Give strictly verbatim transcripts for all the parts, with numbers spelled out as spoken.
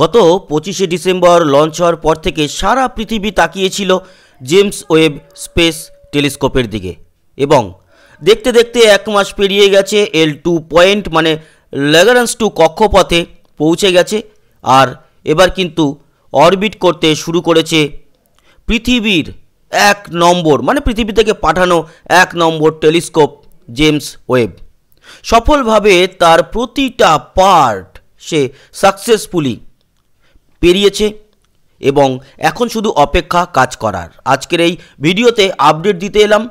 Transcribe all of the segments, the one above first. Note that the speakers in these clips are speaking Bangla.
गत पचिशे डिसेम्बर लंच हर पर थेके सारा पृथिवी ताकिएछिलो जेम्स वेब स्पेस टेलिस्कोपेर दिके एबं देखते देखते एक मास पेरिये गेछे एल टू पॉइंट माने लैग्रांज टू कक्षपथे पहुँचे गेछे आर एबार किन्तु ऑर्बिट करते शुरू करेछे पृथिवीर एक नम्बर माने पृथिवी थेके पाठानो एक नम्बर टेलिस्कोप जेम्स वेब सफलभावे तार प्रतिटा पार्ट से सक्सेसफुली पेरियेछे एबं एखन शुधु अपेक्षा काज करार। आजकेर एई भिडियोते आपडेट दिते एलाम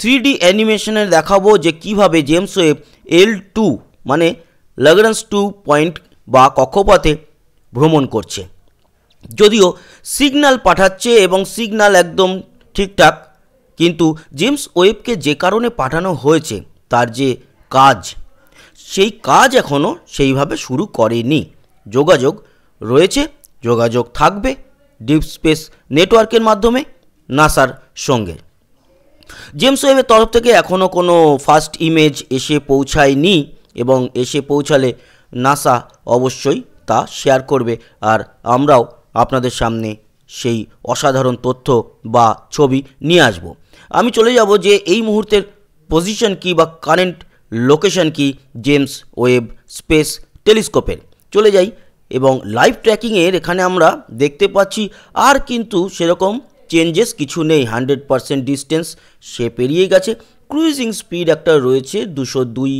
थ्री डी एनिमेशने देखाबो जे किभाबे जेम्स वेब एल टू माने लैग्रांज टू पॉइंट बा कक्षपथे भ्रमण करछे যদিও সিগন্যাল পাঠাচ্ছে এবং সিগন্যাল একদম ঠিকঠাক কিন্তু জেমস ওয়েবকে যে কারণে পাঠানো হয়েছে তার যে কাজ সেই কাজ এখনো সেইভাবে শুরু করেনি। যোগাযোগ রয়েছে, যোগাযোগ থাকবে ডিপ স্পেস নেটওয়ার্কের মাধ্যমে নাসার সঙ্গে। জেমস ওয়েবের তরফ থেকে এখনো কোনো ফার্স্ট ইমেজ এসে পৌঁছায়নি এবং এসে পৌঁছালে নাসা অবশ্যই তা শেয়ার করবে আর আমরাও আপনাদের সামনে সেই অসাধারণ তথ্য বা ছবি নিয়ে আসব। আমি চলে যাব যে এই মুহূর্তের পজিশন কি বা কারেন্ট লোকেশন কি জেমস ওয়েব স্পেস টেলিস্কোপের, চলে যাই এবং লাইভ ট্র্যাকিংয়ের এখানে আমরা দেখতে পাচ্ছি আর কিন্তু সেরকম চেঞ্জেস কিছু নেই। হান্ড্রেড পারসেন্ট ডিস্টেন্স সে পেরিয়ে গেছে, ক্রুজিং স্পিড একটা রয়েছে দুশো দুই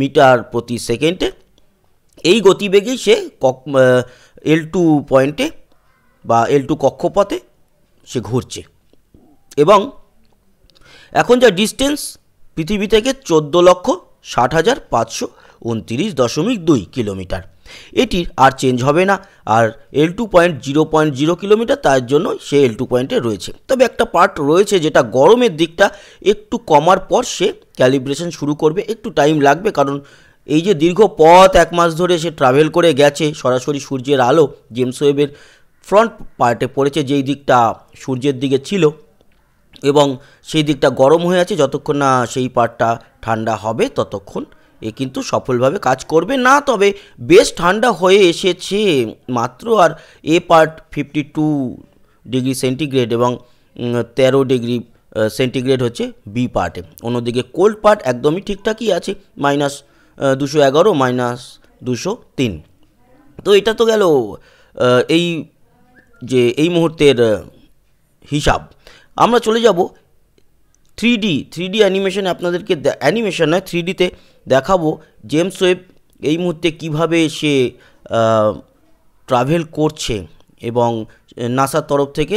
মিটার প্রতি সেকেন্ডে। এই গতিবেগেই সে এল টু পয়েন্টে বা এল টু কক্ষপথে সে ঘুরছে এবং এখন যা ডিস্টেন্স পৃথিবী থেকে চোদ্দো লক্ষ ষাট হাজার পাঁচশো উনত্রিশ দশমিক দুই কিলোমিটার, এটির আর চেঞ্জ হবে না। আর L two point zero point zero kilometre, তার জন্য সে এল টু পয়েন্টে রয়েছে। তবে একটা পার্ট রয়েছে যেটা গরমের দিকটা একটু কমার পর সে ক্যালিব্রেশন শুরু করবে, একটু টাইম লাগবে কারণ এই যে দীর্ঘ পথ এক মাস ধরে সে ট্রাভেল করে গেছে, সরাসরি সূর্যের আলো জেমস ওয়েবের ফ্রন্ট পার্টে পড়েছে যেই দিকটা সূর্যের দিকে ছিল এবং সেই দিকটা গরম হয়ে আছে। যতক্ষণ না সেই পার্টটা ঠান্ডা হবে ততক্ষণ এ কিন্তু সফলভাবে কাজ করবে না। তবে বেশ ঠান্ডা হয়ে এসেছে মাত্র, আর এ part fifty two degree centigrade এবং তেরো ডিগ্রি সেন্টিগ্রেড হচ্ছে বি পার্টে। অন্যদিকে কোল্ড পার্ট একদমই ঠিকঠাকই আছে, মাইনাস দুশো এগারো মাইনাস দুশো তিন। তো এটা তো গেল এই যে এই মুহূর্তের হিসাব। আমরা চলে যাব থ্রি ডি থ্রি ডি অ্যানিমেশনে, আপনাদেরকে অ্যানিমেশন নয় থ্রি ডিতে দেখাবো জেমস ওয়েব এই মুহূর্তে কিভাবে সে ট্রাভেল করছে এবং নাসার তরফ থেকে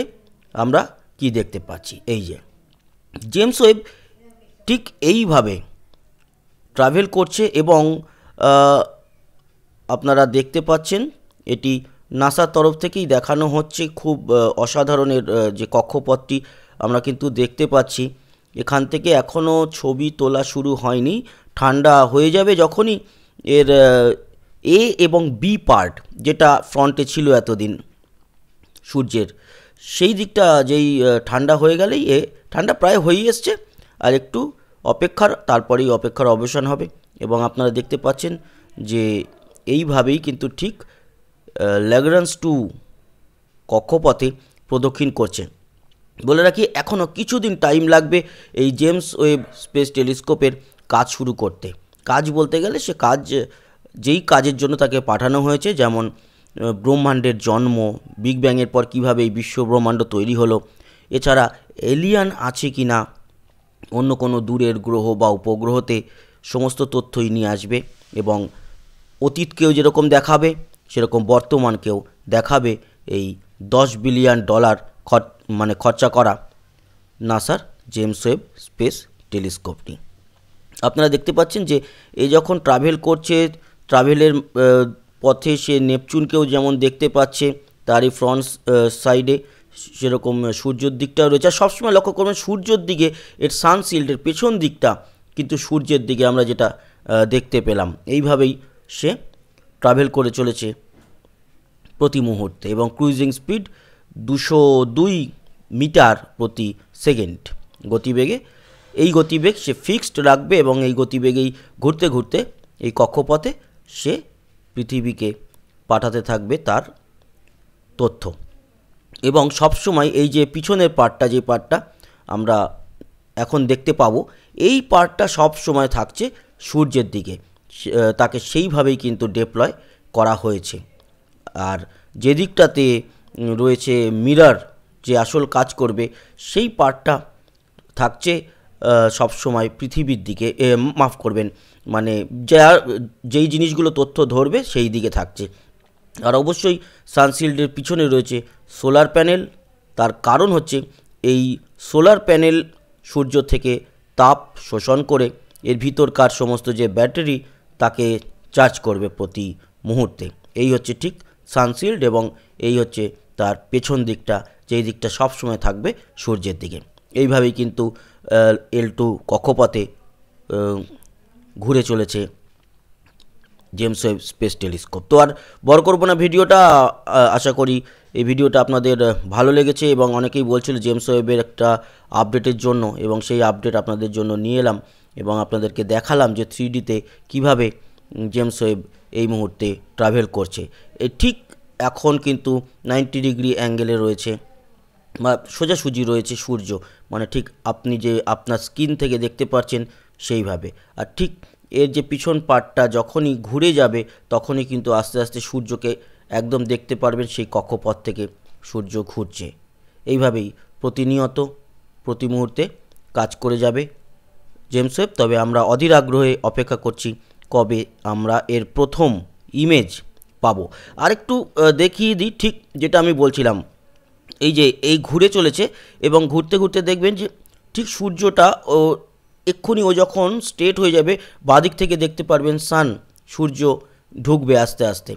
আমরা কি দেখতে পাচ্ছি। এই যে জেমস ওয়েব ঠিক এইভাবে ট্রাভেল করছে এবং আপনারা দেখতে পাচ্ছেন এটি নাসার তরফ থেকেই দেখানো হচ্ছে। খুব অসাধারণের যে কক্ষপথটি আমরা কিন্তু দেখতে পাচ্ছি, এখান থেকে এখনও ছবি তোলা শুরু হয়নি, ঠান্ডা হয়ে যাবে যখনই এর এ এবং বি পার্ট যেটা ফ্রন্টে ছিল এতদিন সূর্যের সেই দিকটা যেই ঠান্ডা হয়ে গেলেই এ ঠান্ডা প্রায় হয়েই এসছে, আর একটু অপেক্ষার তারপরেই অপেক্ষার অবসান হবে। এবং আপনারা দেখতে পাচ্ছেন যে এইভাবেই কিন্তু ঠিক ল্যাগ্রাঞ্জ টু কক্ষপথে প্রদক্ষিণ করছে। বলে রাখি এখনও কিছুদিন টাইম লাগবে এই জেমস ওয়েব স্পেস টেলিস্কোপের কাজ শুরু করতে। কাজ বলতে গেলে সে কাজ যেই কাজের জন্য তাকে পাঠানো হয়েছে, যেমন ব্রহ্মাণ্ডের জন্ম, বিগ ব্যাংয়ের পর কীভাবে এই বিশ্ব ব্রহ্মাণ্ড তৈরি হলো, এছাড়া এলিয়ান আছে কি না অন্য কোনো দূরের গ্রহ বা উপগ্রহতে, সমস্ত তথ্যই নিয়ে আসবে এবং অতীতকেও যেরকম দেখাবে সেরকম বর্তমানকেও দেখাবে এই দশ বিলিয়ন ডলার খর মানে খরচা করা নাসার জেমস ওয়েব স্পেস টেলিস্কোপটি। আপনারা দেখতে পাচ্ছেন যে এ যখন ট্রাভেল করছে, ট্রাভেলের পথে সে নেপচুনকেও যেমন দেখতে পাচ্ছে তারই ফ্রন্ট সাইডে, সেরকম সূর্যের দিকটাও রয়েছে। সবসময় লক্ষ্য করবেন সূর্যের দিকে, এর সানশিল্ডের পেছন দিকটা কিন্তু সূর্যের দিকে আমরা যেটা দেখতে পেলাম। এইভাবেই সে ট্রাভেল করে চলেছে প্রতি মুহূর্তে এবং ক্রুজিং স্পিড দুশো দুই মিটার প্রতি সেকেন্ড গতিবেগে। এই গতিবেগ সে ফিক্সড রাখবে এবং এই গতিবেগেই ঘুরতে ঘুরতে এই কক্ষপথে সে পৃথিবীকে পাঠাতে থাকবে তার তথ্য এবং সবসময় এই যে পিছনের পার্টটা যে পার্টটা আমরা এখন দেখতে পাবো এই পার্টটা সবসময় থাকছে সূর্যের দিকে তাকে সেইভাবেই কিন্তু ডিপ্লয় করা হয়েছে। আর যে দিকটাতে রয়েছে মিরর যে আসল কাজ করবে সেই পার্টটা থাকছে সবসময় পৃথিবীর দিকে মাফ করবেন মানে যা যেই জিনিসগুলো তথ্য ধরবে সেই দিকে থাকছে। আর অবশ্যই সানশিল্ডের পিছনে রয়েছে সোলার প্যানেল, তার কারণ হচ্ছে এই সোলার প্যানেল সূর্য থেকে তাপ শোষণ করে এর ভিতরকার সমস্ত যে ব্যাটারি তাকে চার্জ করবে প্রতি মুহূর্তে। এই হচ্ছে ঠিক সানশিল্ড এবং এই হচ্ছে তার পেছন দিকটা যেই দিকটা সবসময় থাকবে সূর্যের দিকে। এইভাবেই কিন্তু এল টু কক্ষপথে ঘুরে চলেছে জেমস ওয়েব স্পেস টেলিস্কোপ। তো আর বড় করব না ভিডিওটা, আশা করি এই ভিডিওটা আপনাদের ভালো লেগেছে এবং অনেকেই বলছিল জেমস ওয়েবের একটা আপডেটের জন্য এবং সেই আপডেট আপনাদের জন্য নিয়ে এলাম এবং আপনাদেরকে দেখালাম যে থ্রি ডিতে কীভাবে জেমস ওয়েব এই মুহূর্তে ট্রাভেল করছে। ঠিক এখন কিন্তু নাইনটি ডিগ্রি অ্যাঙ্গেলে রয়েছে বা সোজাসুজি রয়েছে সূর্য, মানে ঠিক আপনি যে আপনার স্ক্রিন থেকে দেখতে পাচ্ছেন সেইভাবে। আর ঠিক এর যে পিছন পার্টটা যখনই ঘুরে যাবে তখনই কিন্তু আস্তে আস্তে সূর্যকে একদম দেখতে পারবেন সেই কক্ষপথ থেকে সূর্য ঘুরছে। এইভাবেই প্রতিনিয়ত প্রতি মুহূর্তে কাজ করে যাবে জেমস ওয়েব। তবে আমরা অধীর আগ্রহে অপেক্ষা করছি কবে আমরা এর প্রথম ইমেজ পাবো। আরেকটু দেখিয়ে দিই ঠিক যেটা আমি বলছিলাম, এই যে এই ঘুরে চলেছে এবং ঘুরতে ঘুরতে দেখবেন যে ঠিক সূর্যটা ও এক্ষুনি ও যখন স্ট্রেট হয়ে যাবে বাদিক থেকে দেখতে পারবেন সান, সূর্য ঢুকবে আস্তে আস্তে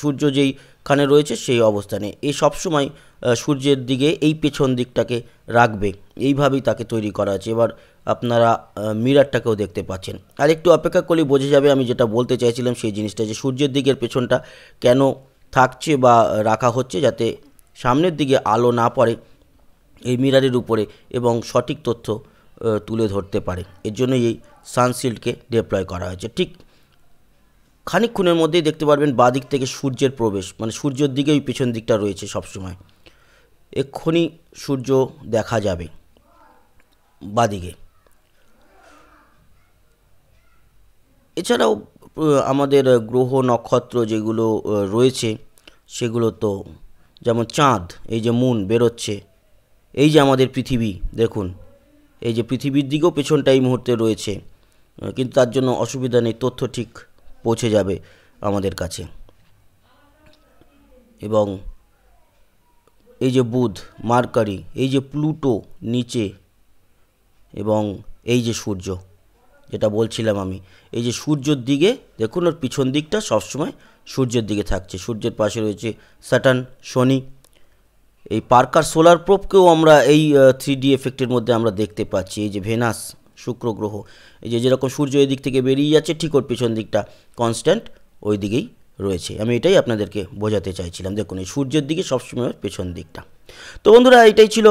সূর্য যেইখানে রয়েছে সেই অবস্থানে। এই সবসময় সূর্যের দিকে এই পেছন দিকটাকে রাখবে, এইভাবেই তাকে তৈরি করা আছে। এবার আপনারা মিররটাকেও দেখতে পাচ্ছেন। আর একটু অপেক্ষা করলে বোঝা যাবে আমি যেটা বলতে চাইছিলাম সেই জিনিসটা, যে সূর্যের দিকের পেছনটা কেন থাকছে বা রাখা হচ্ছে যাতে সামনের দিকে আলো না পড়ে এই মিররের উপরে এবং সঠিক তথ্য তুলে ধরতে পারে। এর জন্যই এই সানশিল্ডকে ডিপ্লয় করা হয়েছে। ঠিক খানিকক্ষণের মধ্যেই দেখতে পারবেন বাদিক থেকে সূর্যের প্রবেশ, মানে সূর্যের দিকে ওই পেছন দিকটা রয়েছে সবসময়। এক্ষুনি সূর্য দেখা যাবে বাদিকে। এছাড়াও আমাদের গ্রহ নক্ষত্র যেগুলো রয়েছে সেগুলো তো, যেমন চাঁদ, এই যে মুন বেরোচ্ছে, এই যে আমাদের পৃথিবী দেখুন, এই যে পৃথিবীর দিকেও পেছনটা এই মুহূর্তে রয়েছে, কিন্তু তার জন্য অসুবিধা নেই, তথ্য ঠিক পৌঁছে যাবে আমাদের কাছে। এবং এই যে বুধ, মার্কারি, এই যে প্লুটো নিচে এবং এই যে সূর্য যেটা বলছিলাম আমি, এই যে সূর্যের দিকে দেখুন ওর পিছন দিকটা সবসময় সূর্যের দিকে থাকছে। সূর্যের পাশে রয়েছে স্যাটার্ন, শনি। এই পার্কার সোলার প্রোবকেও আমরা এই থ্রি ডি এফেক্টের মধ্যে আমরা দেখতে পাচ্ছি। এই যে ভেনাস, শুক্র গ্রহ, এই যে যেরকম সূর্য এই দিক থেকে বেরিয়ে যাচ্ছে ঠিক ওর পিছন দিকটা কনস্ট্যান্ট ওই দিকেই রয়েছে। আমি এটাই আপনাদেরকে বোঝাতে চাইছিলাম, দেখুন এই সূর্যের দিকে সবসময় পেছন দিকটা। তো বন্ধুরা এটাই ছিল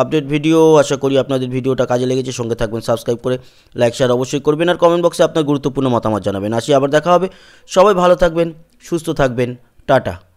আপডেট ভিডিও, আশা করি আপনাদের ভিডিওটা কাজে লেগেছে। সঙ্গে থাকবেন, সাবস্ক্রাইব করে লাইক শেয়ার অবশ্যই করবেন আর কমেন্ট বক্সে আপনার গুরুত্বপূর্ণ মতামত জানাবেন। আসি, আবার দেখা হবে, সবাই ভালো থাকবেন, সুস্থ থাকবেন, টাটা।